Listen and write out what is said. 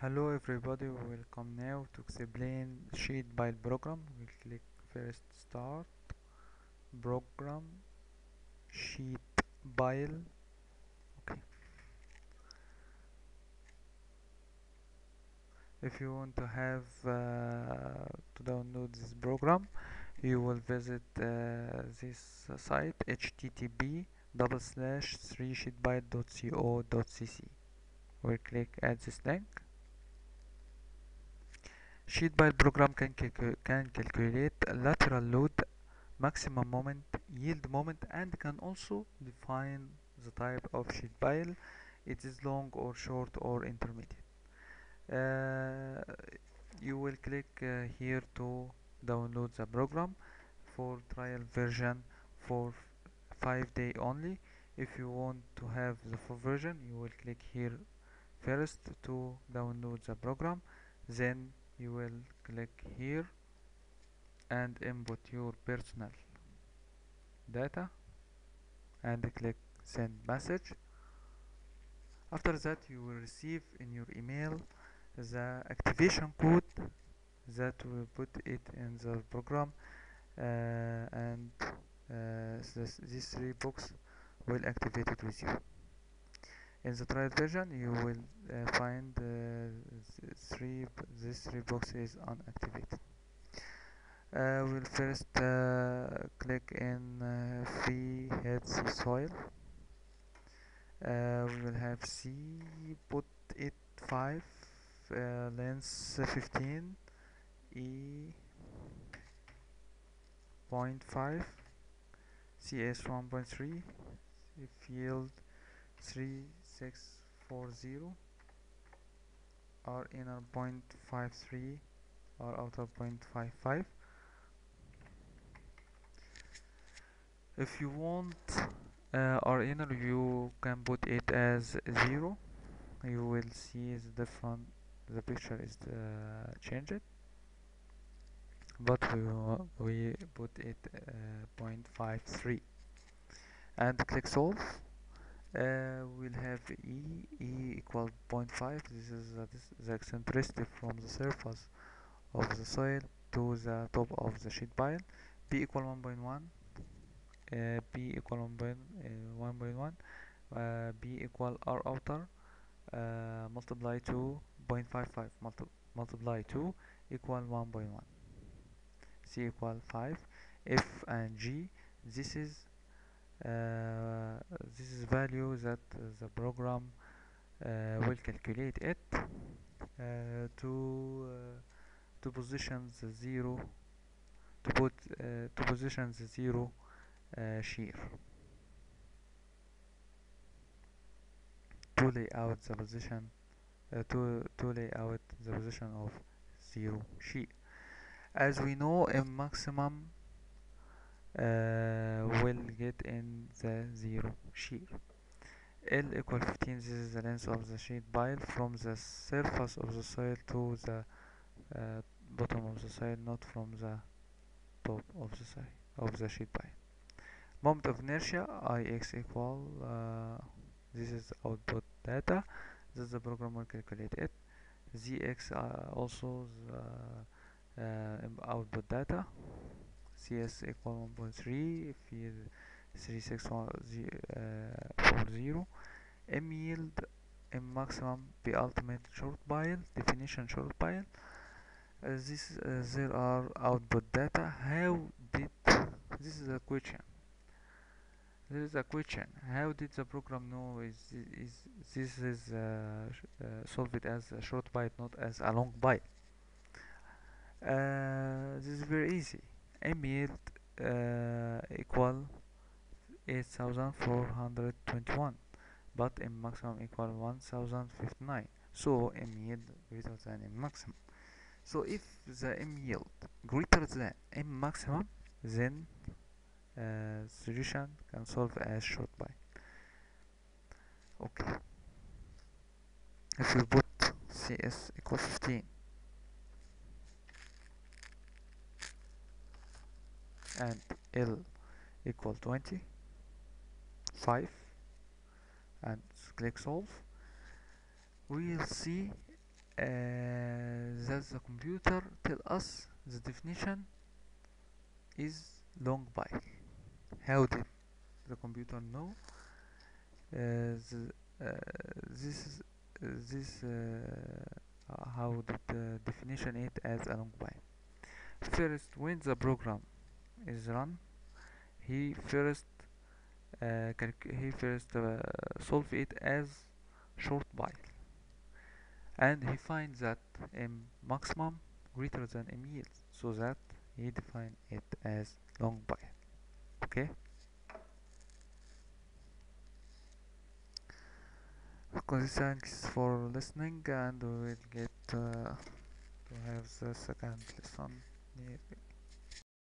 Hello everybody, welcome. Now to explain sheet by program, we'll click first start program sheet by. Okay, if you want to have to download this program, you will visit this site http://3sheetbyte.co.cc. We'll click at this link. SheetByte program can calculate lateral load, maximum moment, yield moment, and can also define the type of SheetByte. It is long or short or intermediate. You will click here to download the program for trial version for 5 days only. If you want to have the full version, you will click here first to download the program, then you will click here and input your personal data and click send message. After that, you will receive in your email the activation code that will put it in the program, and these three boxes will activate it with you. In the trial version, you will find these three boxes unactivated. We'll first click in free heads soil. We will have C, put it 5, length 15, E 0.5, CS 1.3, field 3640, R inner 0.53, R outer 0.55. If you want R inner, you can put it as 0. You will see the different, the picture is changed, but we put it 0.53 and click solve. We'll have E equal 0.5. This is the eccentricity from the surface of the soil to the top of the sheet pile. P equal 1.1, P equal 1.1, B equal R outer multiply to 0.55 multiply to equal 1.1, C equal 5, F and G. This is value that the program will calculate it to position the zero, to position the zero shear, to lay out the position to lay out the position of zero shear. As we know, a maximum will get in the zero shear. L equal 15. This is the length of the sheet pile from the surface of the soil to the bottom of the soil, not from the top of the soil of the sheet pile. Moment of inertia, Ix equal this is output data that the program will calculate it. Zx also the output data. CS equal 1.3, field 3640, M yield, M maximum, P ultimate short pile, definition short pile. There are output data. This is a question. There is a question. How did the program know this is solved as a short pile, not as a long pile? This is very easy. M yield equal 8,421, but M maximum equal 1,059. So M yield greater than M maximum. So if the M yield greater than M maximum, then solution can solve as short pile. Okay. If we put CS equal 15 and L equal 25 and click solve, we will see that the computer tell us the definition is long bike. How did the computer know how did the definition it as a long bike? First, when the program is run, he first solve it as short bike, and he finds that m maximum greater than m yield, so that he define it as long bike. Okay, thanks for listening, and we will get to have the second lesson.